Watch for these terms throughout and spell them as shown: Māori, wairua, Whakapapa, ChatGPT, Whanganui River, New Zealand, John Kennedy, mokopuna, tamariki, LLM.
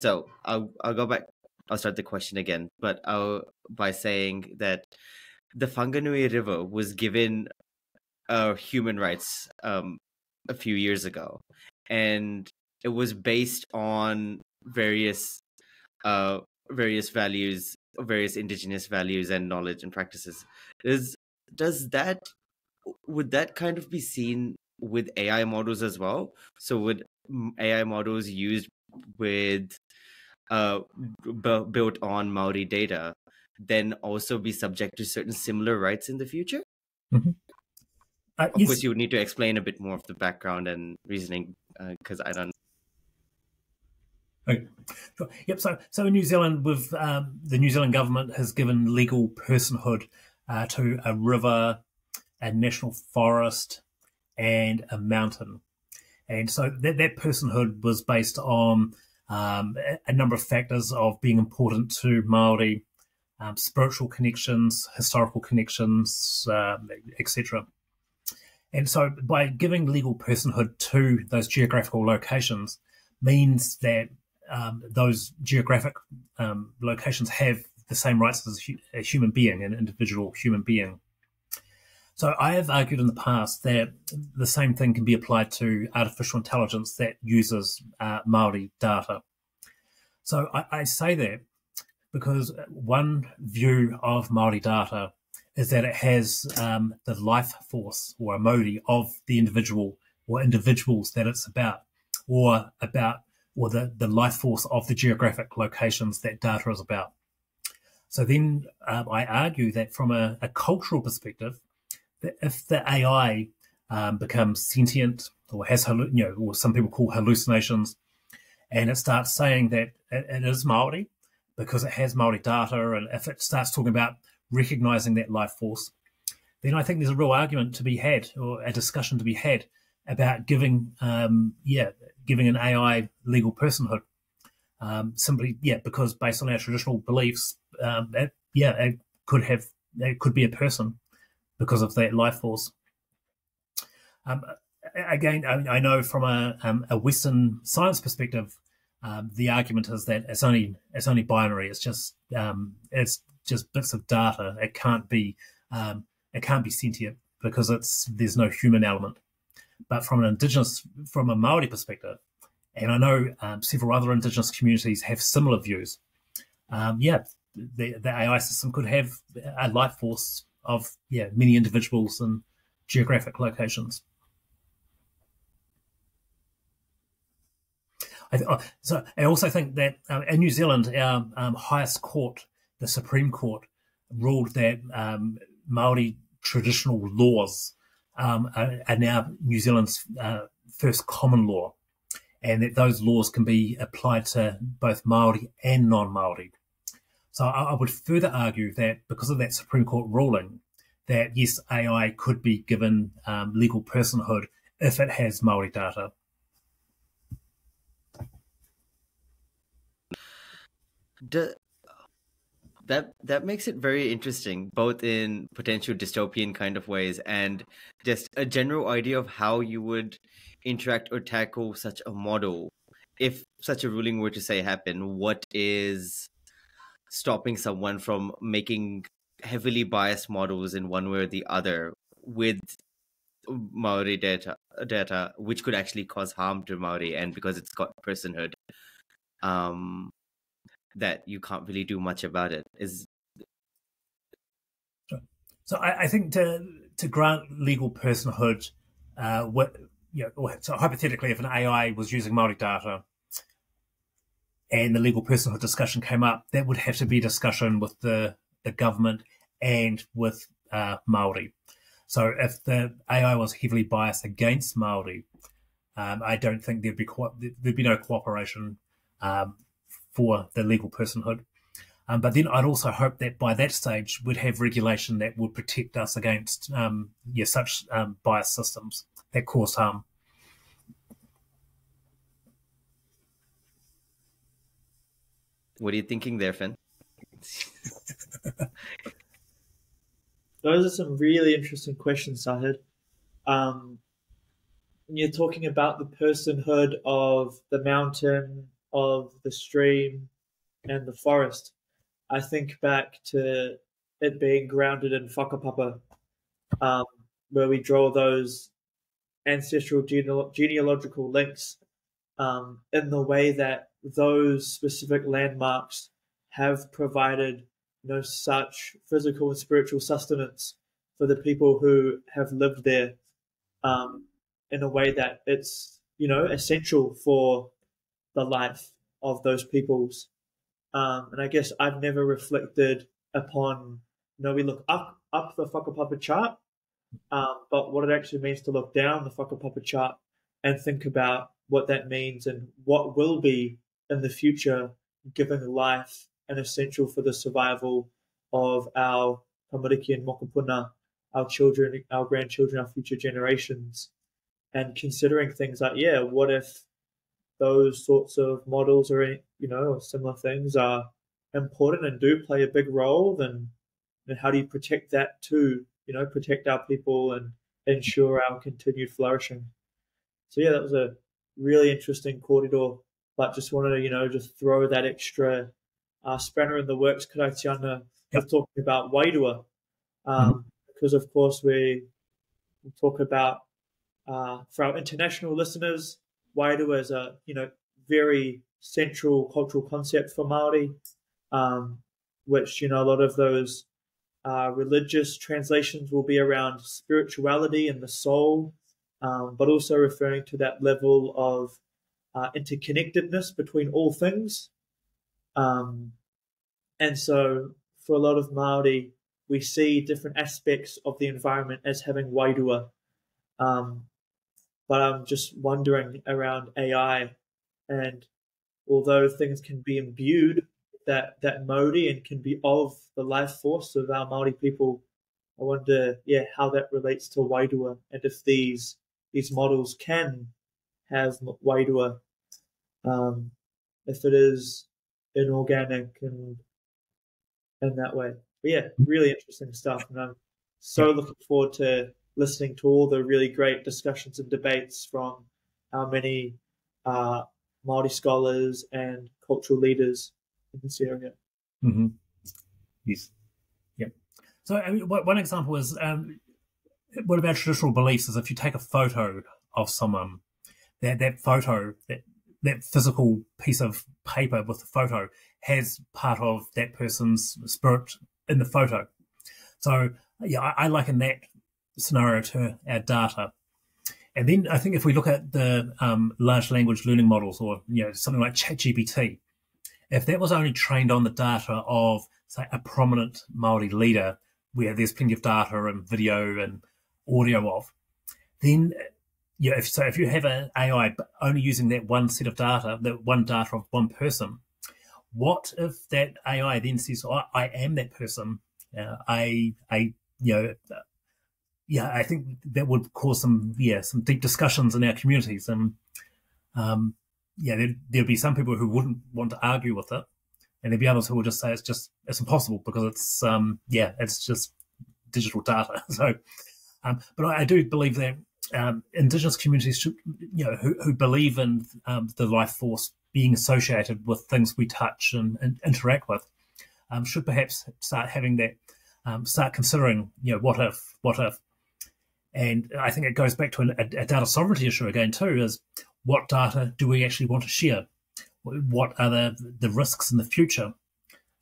So I'll go back. I'll start the question again, but by saying that the Whanganui River was given human rights a few years ago, and it was based on various values, various indigenous values and knowledge and practices. Would that kind of be seen with AI models as well? So would AI models used with built on Maori data then also be subject to certain similar rights in the future? Mm-hmm. Of course, you would need to explain a bit more of the background and reasoning, because I don't. Okay. Sure. Yep. So in New Zealand, with the New Zealand government has given legal personhood to a river, a national forest, and a mountain, and so that personhood was based on a number of factors of being important to Māori, spiritual connections, historical connections, etc. And so by giving legal personhood to those geographical locations means that those geographic locations have the same rights as a human being, an individual human being. So I have argued in the past that the same thing can be applied to artificial intelligence that uses Māori data. So I say that because one view of Māori data is that it has the life force or a modi of the individual or individuals that it's about, or the life force of the geographic locations that data is about. So then I argue that from a cultural perspective, that if the AI becomes sentient or has, or some people call hallucinations, and it starts saying that it is Māori because it has Māori data, and if it starts talking about recognizing that life force, then I think there's a real argument to be had, or a discussion to be had, about giving giving an AI legal personhood, simply because based on our traditional beliefs, it could be a person because of that life force. Again, I know from a Western science perspective, the argument is that it's only binary. It's just bits of data. It can't be sentient because there's no human element. But from an indigenous, from a Māori perspective, and I know several other indigenous communities have similar views. The AI system could have a life force of many individuals and geographic locations. I also think that in New Zealand, our highest court, the Supreme Court, ruled that Māori traditional laws are now New Zealand's first common law, and that those laws can be applied to both Māori and non-Māori. So I would further argue that because of that Supreme Court ruling, that yes, AI could be given legal personhood if it has Māori data. That makes it very interesting, both in potential dystopian kind of ways and just a general idea of how you would interact or tackle such a model. If such a ruling were to, say, happen, what is stopping someone from making heavily biased models in one way or the other with Maori data, which could actually cause harm to Maori, and because it's got personhood, that you can't really do much about it? So I think to grant legal personhood, so hypothetically, if an AI was using Maori data and the legal personhood discussion came up, that would have to be a discussion with the government and with Maori. So if the AI was heavily biased against Maori, I don't think there'd be no cooperation for the legal personhood. But then I'd also hope that by that stage we'd have regulation that would protect us against such biased systems that cause harm. What are you thinking there, Finn? Those are some really interesting questions, Sahid. You're talking about the personhood of the mountain, of the stream and the forest, I think back to it being grounded in Whakapapa, where we draw those ancestral genealogical links in the way that those specific landmarks have provided such physical and spiritual sustenance for the people who have lived there in a way that it's, essential for the life of those peoples. And I guess I've never reflected upon, we look up the Whakapapa chart, but what it actually means to look down the Whakapapa chart and think about what that means and what will be in the future, giving life and essential for the survival of our tamariki and mokopuna, our children, our grandchildren, our future generations, and considering things like, what if those sorts of models or similar things are important and do play a big role, then how do you protect that too? Protect our people and ensure our continued flourishing. So that was a really interesting corridor, but just wanted to just throw that extra spanner in the works, Karatiana, of talking about wairua, because of course we talk about for our international listeners, wairua is a very central cultural concept for Māori, which a lot of those religious translations will be around spirituality and the soul, but also referring to that level of interconnectedness between all things. And so for a lot of Māori, we see different aspects of the environment as having wairua. But I'm just wondering around AI, and although things can be imbued that Māori and can be of the life force of our Māori people, I wonder, how that relates to wairua, and if these models can have wairua, if it is inorganic and that way. But really interesting stuff, and I'm so looking forward to listening to all the really great discussions and debates from our many Māori scholars and cultural leaders in this area. Mm-hmm. Yes. Yep. So one example is one of our traditional beliefs is if you take a photo of someone, that photo, that physical piece of paper with the photo has part of that person's spirit in the photo. So I liken that scenario to our data. And then I think if we look at the large language learning models, or something like ChatGPT, if that was only trained on the data of, say, a prominent Māori leader, where there's plenty of data and video and audio of, then if you have an AI only using that one set of data, that one data of one person, what if that AI then says, oh, I am that person? I think that would cause some deep discussions in our communities, and there'd be some people who wouldn't want to argue with it, and there'd be others who would just say it's impossible because it's just digital data. So, but I do believe that Indigenous communities should, who believe in the life force being associated with things we touch and interact with, should perhaps start having that, start considering, what if. And I think it goes back to a data sovereignty issue again too, is what data do we actually want to share? What are the risks in the future?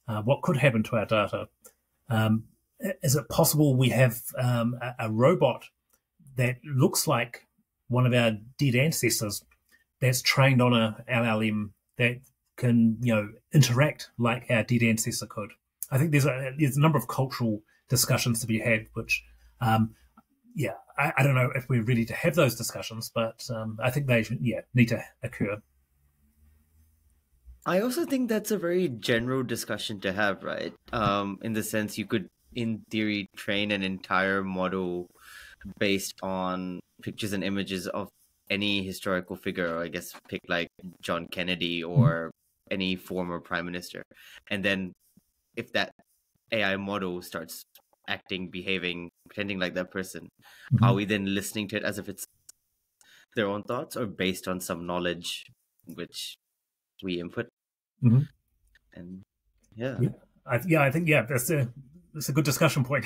What could happen to our data? Is it possible we have a robot that looks like one of our dead ancestors that's trained on a LLM that can, interact like our dead ancestor could? I think there's a number of cultural discussions to be had, which, I don't know if we're ready to have those discussions, but I think they need to occur. I also think that's a very general discussion to have, right? In the sense you could, in theory, train an entire model based on pictures and images of any historical figure, or I guess pick like John Kennedy or any former prime minister. And then if that AI model starts acting, behaving, pretending like that person, are we then listening to it as if it's their own thoughts or based on some knowledge, which we input. Mm-hmm. And I think that's a good discussion point.